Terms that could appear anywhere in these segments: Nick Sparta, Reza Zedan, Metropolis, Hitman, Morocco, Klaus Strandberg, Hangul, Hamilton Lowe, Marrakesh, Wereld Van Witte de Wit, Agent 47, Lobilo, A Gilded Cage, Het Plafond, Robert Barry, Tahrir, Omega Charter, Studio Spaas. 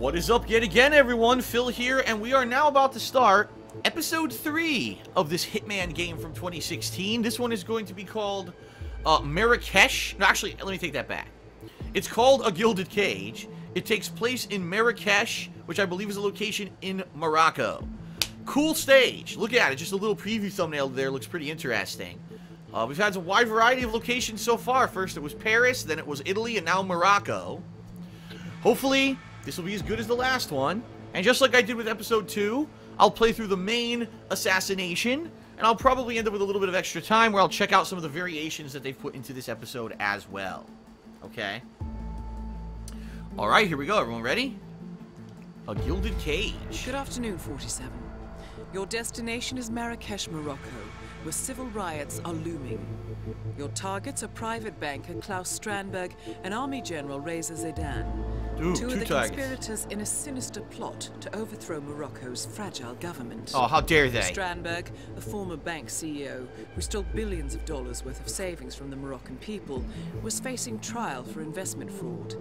What is up yet again, everyone? Phil here, and we are now about to start episode 3 of this Hitman game from 2016. This one is going to be called Marrakesh. No, actually, let me take that back. It's called A Gilded Cage. It takes place in Marrakesh, which I believe is a location in Morocco. Cool stage. Look at it. Just a little preview thumbnail there. Looks pretty interesting. We've had a wide variety of locations so far. First it was Paris, then it was Italy, and now Morocco. Hopefully, this will be as good as the last one. And just like I did with episode 2, I'll play through the main assassination, and I'll probably end up with a little bit of extra time where I'll check out some of the variations that they've put into this episode as well. Okay? Alright, here we go. Everyone ready? A Gilded Cage. Good afternoon, 47. Your destination is Marrakesh, Morocco, where civil riots are looming. Your targets are private banker Klaus Strandberg and Army General Reza Zedan. Ooh, two of the conspirators in a sinister plot to overthrow Morocco's fragile government. Oh, how dare they! Strandberg, a former bank CEO who stole billions of dollars worth of savings from the Moroccan people, was facing trial for investment fraud.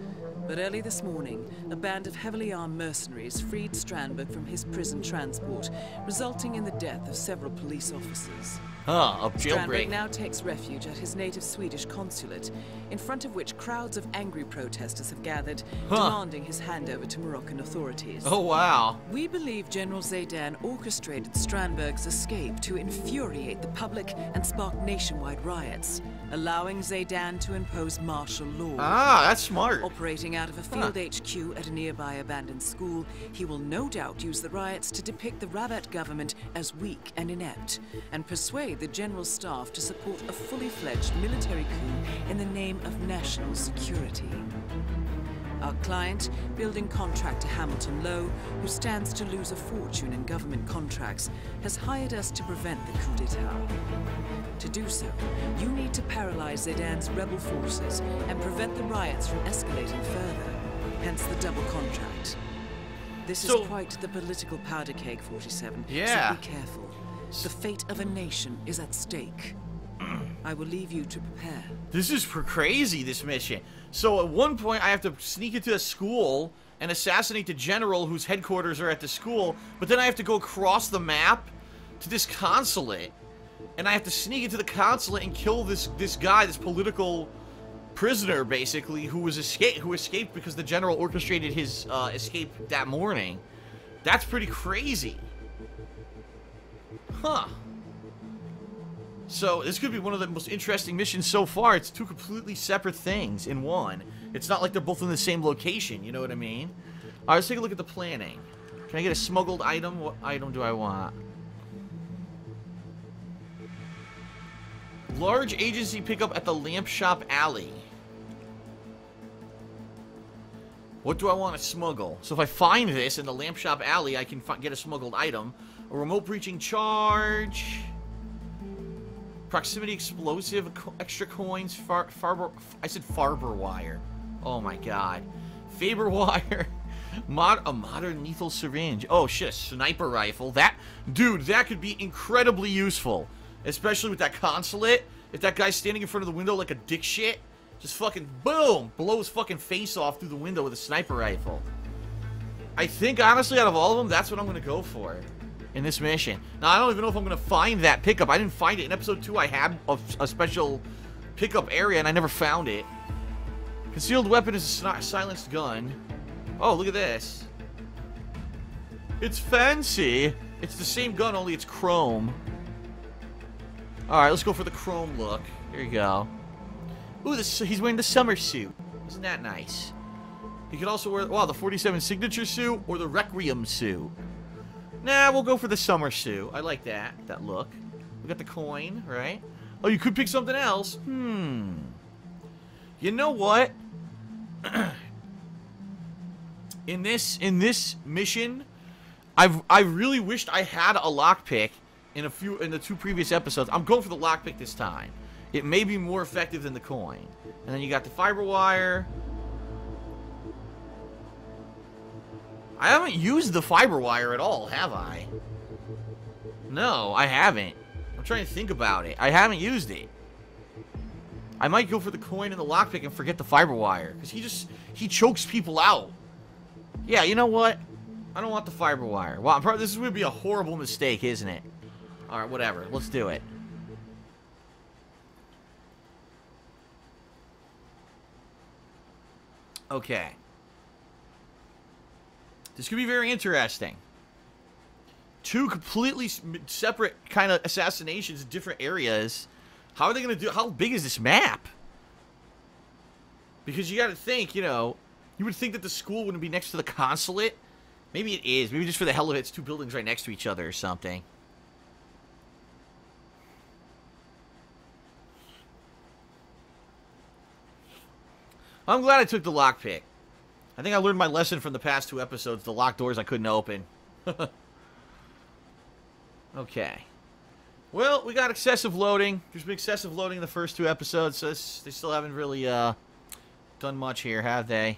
But early this morning, a band of heavily armed mercenaries freed Strandberg from his prison transport, resulting in the death of several police officers. Huh, Strandberg now takes refuge at his native Swedish consulate, in front of which crowds of angry protesters have gathered, demanding his handover to Moroccan authorities. Oh, wow. We believe General Zedan orchestrated Strandberg's escape to infuriate the public and spark nationwide riots, allowing Zedan to impose martial law. Ah, that's smart. Operating out of a field HQ at a nearby abandoned school, he will no doubt use the riots to depict the Rabat government as weak and inept, and persuade the general staff to support a fully-fledged military coup in the name of national security. Our client, building contractor Hamilton Lowe, who stands to lose a fortune in government contracts, has hired us to prevent the coup d'etat. To do so, you need to paralyze Zedan's rebel forces and prevent the riots from escalating further, hence the double contract. This is quite the political powder cake, 47, so be careful. The fate of a nation is at stake. I will leave you to prepare. This is for crazy, this mission. So at one point, I have to sneak into a school and assassinate the general whose headquarters are at the school, but then I have to go across the map to this consulate, and I have to sneak into the consulate and kill this guy, this political prisoner, basically, who escaped because the general orchestrated his escape that morning. That's pretty crazy. Huh. So, this could be one of the most interesting missions so far. It's two completely separate things in one. It's not like they're both in the same location, you know what I mean? Alright, let's take a look at the planning. Can I get a smuggled item? What item do I want? Large agency pickup at the lamp shop alley. What do I want to smuggle? So if I find this in the lamp shop alley, I can get a smuggled item. A remote breaching charge. Proximity explosive, extra coins, Farber wire. Oh my god. Faber wire. A modern lethal syringe. Oh shit, a sniper rifle. Dude, that could be incredibly useful. Especially with that consulate. If that guy's standing in front of the window like a dick shit, just fucking boom! Blow his fucking face off through the window with a sniper rifle. I think, honestly, out of all of them, that's what I'm gonna go for in this mission. Now, I don't even know if I'm going to find that pickup. I didn't find it. In episode 2, I had a special pickup area, and I never found it. Concealed weapon is a silenced gun. Oh, look at this. It's fancy. It's the same gun, only it's chrome. Alright, let's go for the chrome look. Here you go. Ooh, he's wearing the summer suit. Isn't that nice? He could also wear, wow, the 47 signature suit or the Requiem suit. Nah, we'll go for the summer suit. I like that look. We got the coin, right? Oh, you could pick something else. You know what? in this mission, I really wished I had a lockpick in the two previous episodes. I'm going for the lockpick this time. It may be more effective than the coin. And then you got the fiber wire. I haven't used the fiber wire at all, have I? No, I haven't. I'm trying to think about it. I haven't used it. I might go for the coin and the lockpick and forget the fiber wire. Because he chokes people out. Yeah, you know what? I don't want the fiber wire. Wow, this would be a horrible mistake, isn't it? Alright, whatever. Let's do it. Okay. This could be very interesting. Two completely separate kind of assassinations in different areas. How are they going to do... How big is this map? Because you got to think, you know... You would think that the school wouldn't be next to the consulate. Maybe it is. Maybe just for the hell of it, it's two buildings right next to each other or something. I'm glad I took the lockpick. I think I learned my lesson from the past two episodes. The locked doors I couldn't open. Okay. Well, we got excessive loading. There's been excessive loading in the first two episodes, so they still haven't really done much here, have they?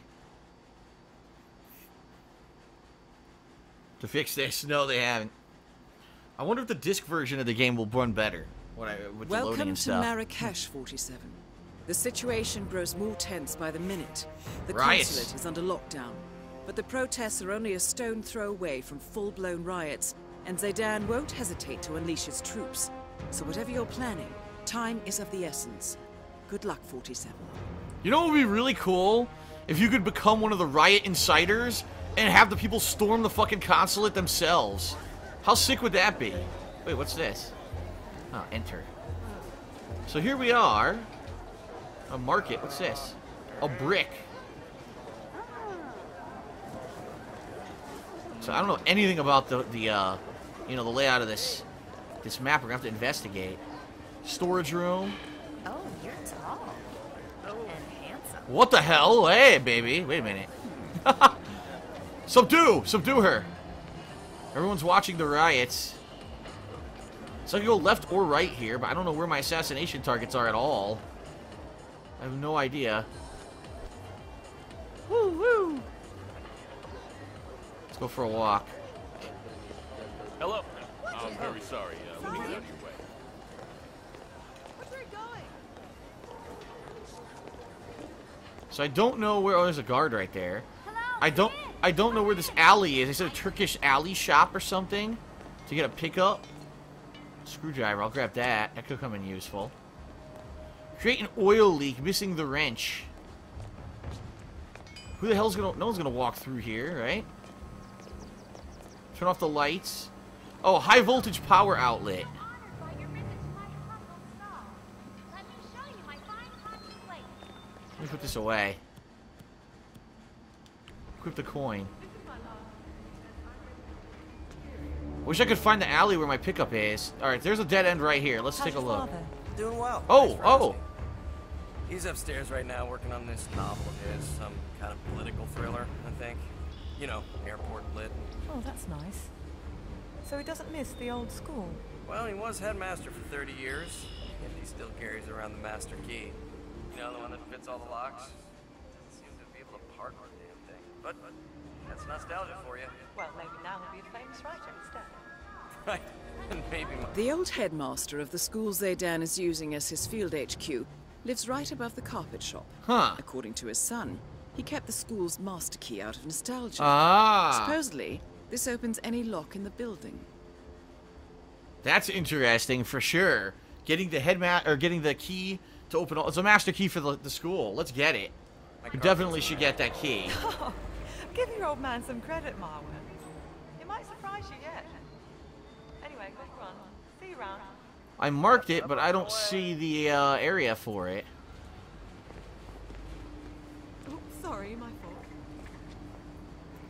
To fix this? No, they haven't. I wonder if the disc version of the game will run better. With the loading and stuff. Welcome to Marrakesh 47. The situation grows more tense by the minute. The consulate is under lockdown, but the protests are only a stone throw away from full-blown riots, and Zedan won't hesitate to unleash his troops. So whatever you're planning, time is of the essence. Good luck, 47. You know what would be really cool? If you could become one of the riot inciters and have the people storm the fucking consulate themselves. How sick would that be? Wait, what's this? Oh, enter. So here we are. A market. What's this? A brick. So I don't know anything about the you know, the layout of this map. We're gonna have to investigate. Storage room. Oh, you're tall. Oh, and handsome. What the hell? Hey, baby. Wait a minute. Subdue her. Everyone's watching the riots. So I can go left or right here, but I don't know where my assassination targets are at all. I have no idea. Woo woo! Let's go for a walk. Hello. Oh, I'm very sorry. Let me get out of your way. Where's we going? So I don't know where. Oh, there's a guard right there. Hello. I don't know where this alley is. Is it a Turkish alley shop or something? To get a pickup? Screwdriver, I'll grab that. That could come in useful. Create an oil leak, missing the wrench. Who the hell's gonna... No one's gonna walk through here, right? Turn off the lights. Oh, high voltage power outlet. Let me put this away. Equip the coin. Wish I could find the alley where my pickup is. Alright, there's a dead end right here. Let's take a look. Doing well. Oh, oh. He's upstairs right now working on this novel of his, some kind of political thriller, I think. You know, airport lit. Oh, that's nice. So he doesn't miss the old school? Well, he was headmaster for 30 years, and he still carries around the master key. You know, the one that fits all the locks? Doesn't seem to be able to park on the damn thing. But that's nostalgia for you. Well, maybe now he'll be a famous writer instead. Right. The old headmaster of the school Zedan is using as his field HQ lives right above the carpet shop. Huh. According to his son, he kept the school's master key out of nostalgia. Ah. Supposedly, this opens any lock in the building. That's interesting for sure. Getting the getting the key to open all—it's a master key for the school. Let's get it. You definitely should get that key. Oh, give your old man some credit, Marwin. It might surprise you yet. Anyway, good run. See you around. I marked it, but I don't see the area for it. Oops, sorry, my fault.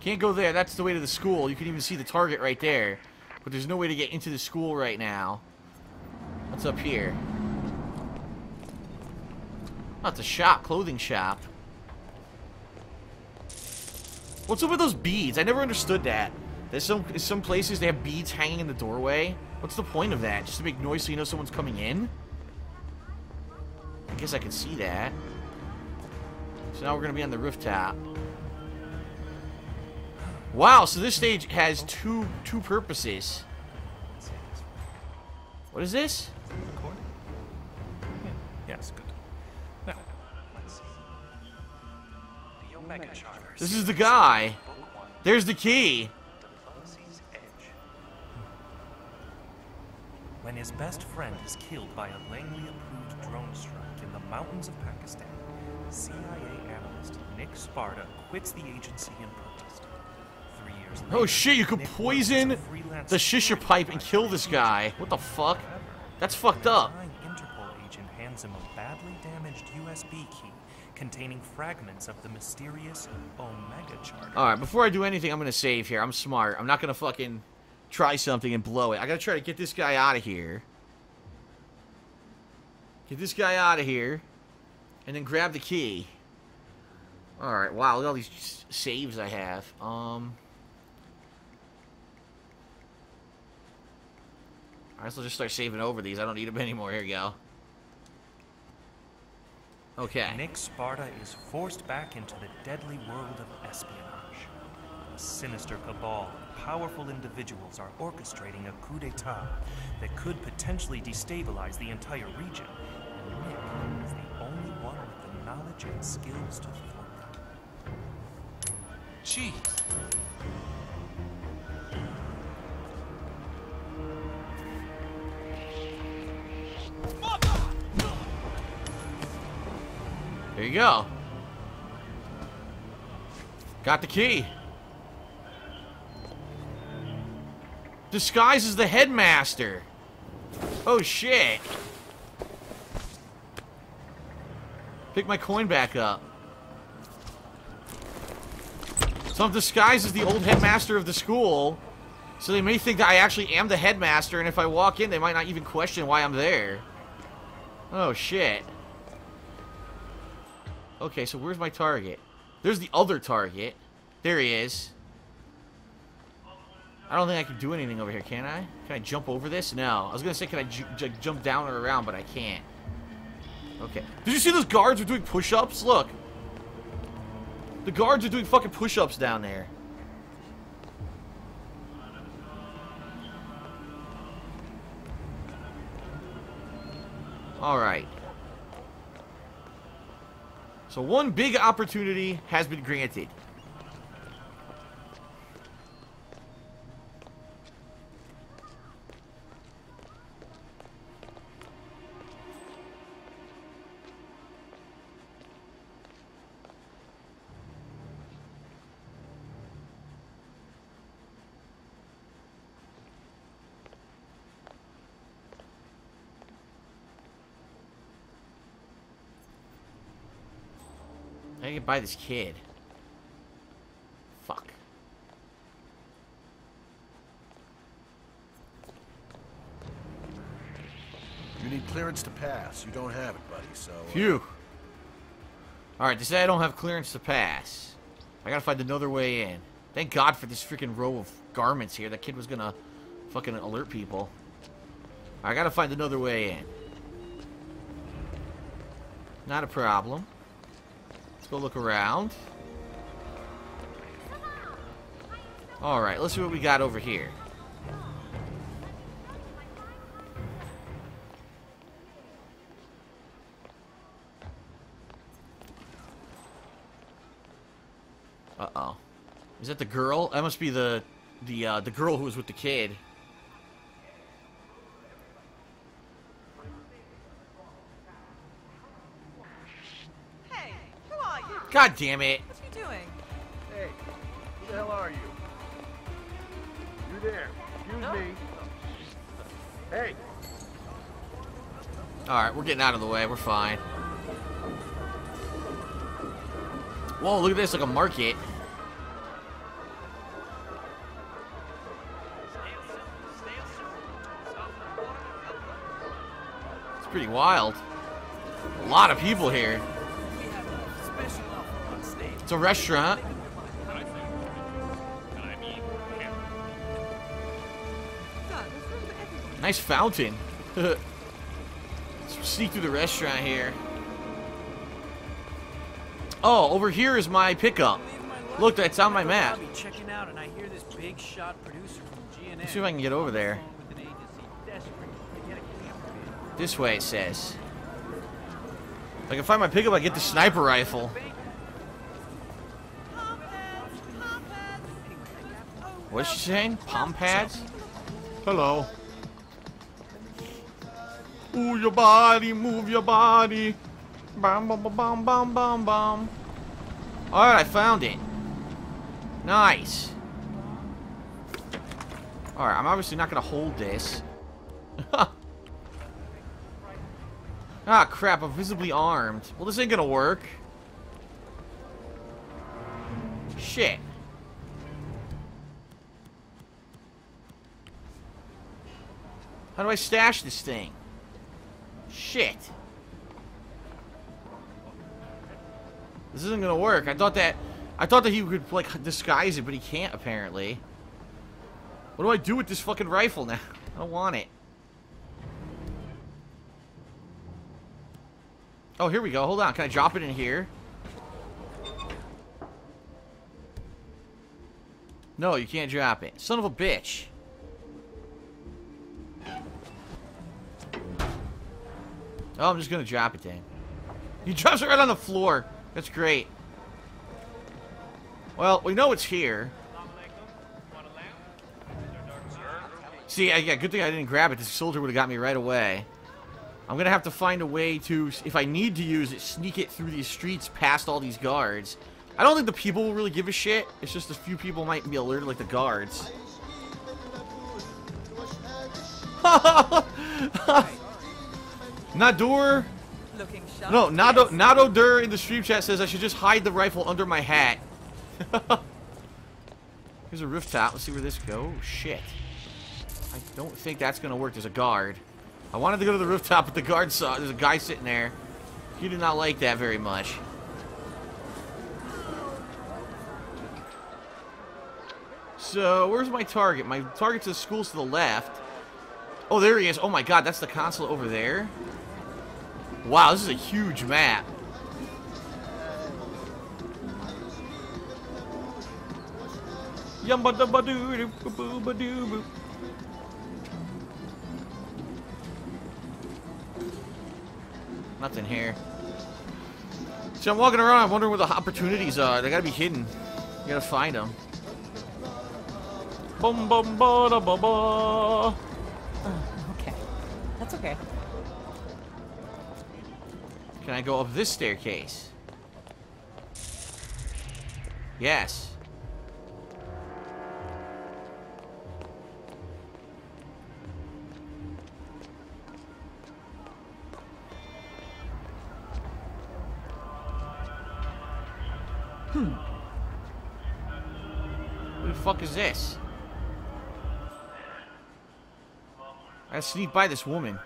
Can't go there. That's the way to the school. You can even see the target right there. But there's no way to get into the school right now. What's up here? Oh, it's a shop. Clothing shop. What's up with those beads? I never understood that. There's some places they have beads hanging in the doorway. What's the point of that? Just to make noise so you know someone's coming in? I guess I can see that. So now we're going to be on the rooftop. Wow, so this stage has two purposes. What is this? Yes, good. Now, let's see. The Omega Charter. This is the guy. There's the key. When his best friend is killed by a Langley-approved drone strike in the mountains of Pakistan, CIA analyst Nick Sparta quits the agency in protest. 3 years later, oh shit, you could poison the shisha pipe and kill this guy. What the fuck? That's fucked up. Interpol agent hands him a badly damaged USB key containing fragments of the mysterious Omega Charter. Alright, before I do anything, I'm gonna save here. I'm smart. I'm not gonna fucking try something and blow it. I gotta try to get this guy out of here. Get this guy out of here. And then grab the key. Alright, wow, look at all these saves I have. I guess I'll just start saving over these. I don't need them anymore. Here we go. Okay. Nick Sparta is forced back into the deadly world of espionage. A sinister cabal of powerful individuals are orchestrating a coup d'etat that could potentially destabilize the entire region. And Nick is the only one with the knowledge and skills to thwart them. Jeez. There you go. Got the key. Disguised as the headmaster. Oh shit. Pick my coin back up. So I'm disguised as the old headmaster of the school. So they may think that I actually am the headmaster, and if I walk in, they might not even question why I'm there. Oh shit. Okay, so where's my target? There's the other target. There he is. I don't think I can do anything over here, can I? Can I jump over this? No. I was going to say, can I jump down or around, but I can't. Okay. Did you see those guards are doing push-ups? Look. The guards are doing fucking push-ups down there. Alright. So one big opportunity has been granted. I can buy this kid. Fuck. You need clearance to pass. You don't have it, buddy, so... Phew. Alright, they say I don't have clearance to pass. I gotta find another way in. Thank God for this freaking row of garments here. That kid was gonna fucking alert people. I gotta find another way in. Not a problem. Go look around. Alright, let's see what we got over here. Uh-oh. Is that the girl? That must be the girl who was with the kid. God damn it. What are you doing? Hey, who the hell are you? You there. Excuse me. Hey. Alright, we're getting out of the way. We're fine. Whoa, look at this. Like a market. It's pretty wild. A lot of people here. It's a restaurant. Nice fountain. Let's sneak through the restaurant here. Oh, over here is my pickup. Look, that's on my map. Let's see if I can get over there. This way it says. If I can find my pickup, I get the sniper rifle. What's she saying? Palm pads? Hello. Ooh, your body, move your body. Bam, bam, bam, bam, bam, bam. Alright, I found it. Nice. Alright, I'm obviously not gonna hold this. Ah, crap, I'm visibly armed. Well, this ain't gonna work. Shit. How do I stash this thing? Shit. This isn't gonna work. I thought that he could, like, disguise it, but he can't, apparently. What do I do with this fucking rifle now? I don't want it. Oh, here we go. Hold on. Can I drop it in here? No, you can't drop it. Son of a bitch. Oh, I'm just gonna drop it then. He drops it right on the floor. That's great. Well, we know it's here. See, yeah, good thing I didn't grab it. This soldier would have got me right away. I'm gonna have to find a way to, if I need to use it, sneak it through these streets past all these guards. I don't think the people will really give a shit. It's just a few people might be alerted, like the guards. Nadur? No, Nadodur in the stream chat says I should just hide the rifle under my hat. Here's a rooftop. Let's see where this goes. Shit. I don't think that's going to work. There's a guard. I wanted to go to the rooftop, but the guard saw it. There's a guy sitting there. He did not like that very much. So, where's my target? My target's the school's to the left. Oh, there he is. Oh my god, that's the consulate over there. Wow, this is a huge map. Nothing here. So I'm walking around, I'm wondering where the opportunities are. They gotta be hidden. You gotta find them. Boom, boom, ba da ba ba. Okay. That's okay. Can I go up this staircase? Yes. Hmm. Who the fuck is this? I sneak by this woman.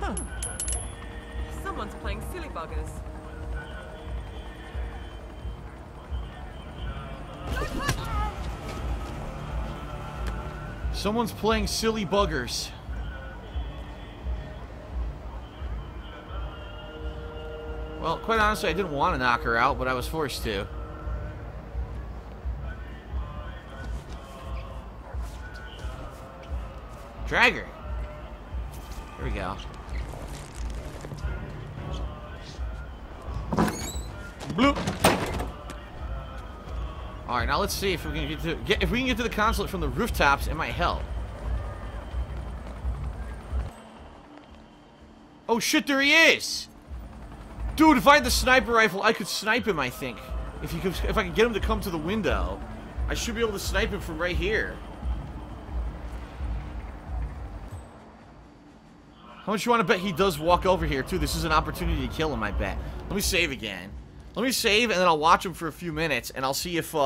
Huh. Someone's playing silly buggers. Someone's playing silly buggers. Well, quite honestly, I didn't want to knock her out, but I was forced to. Drag her. Here we go. Bloop. All right, now let's see if we can get to the consulate from the rooftops. It might help. Oh shit! There he is, dude. If I had the sniper rifle, I could snipe him. I think if I could get him to come to the window, I should be able to snipe him from right here. How much you want to bet he does walk over here too? This is an opportunity to kill him. I bet. Let me save again. Let me save, and then I'll watch him for a few minutes, and I'll see if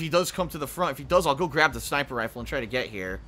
he does come to the front. If he does, I'll go grab the sniper rifle and try to get here.